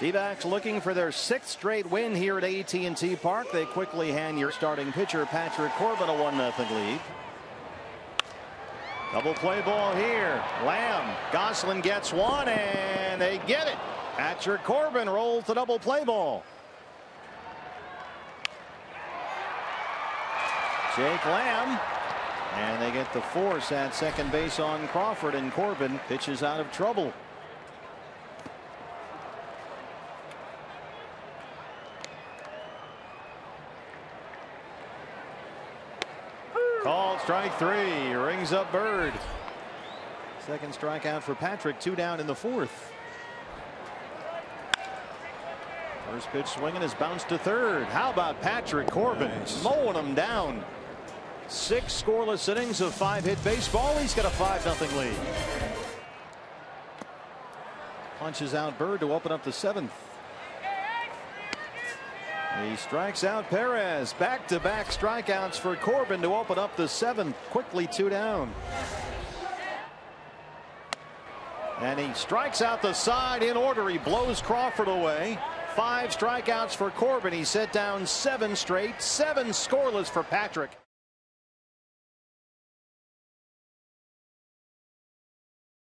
D-backs looking for their sixth straight win here at AT&T Park. They quickly hand your starting pitcher, Patrick Corbin, a 1-0 lead. Double play ball here. Lamb. Gosselin gets one, and they get it. Patrick Corbin rolls the double play ball. Jake Lamb. And they get the force at second base on Crawford, and Corbin pitches out of trouble. Called strike three, rings up Bird. Second strikeout for Patrick, two down in the fourth. First pitch swinging is bounced to third. How about Patrick Corbin? Nice. Mowing him down. Six scoreless innings of five-hit baseball. He's got a 5-0 lead. Punches out Bird to open up the seventh. He strikes out Perez. Back-to-back strikeouts for Corbin to open up the seventh. Quickly two down. And he strikes out the side in order. He blows Crawford away. Five strikeouts for Corbin. He set down seven straight. Seven scoreless for Patrick.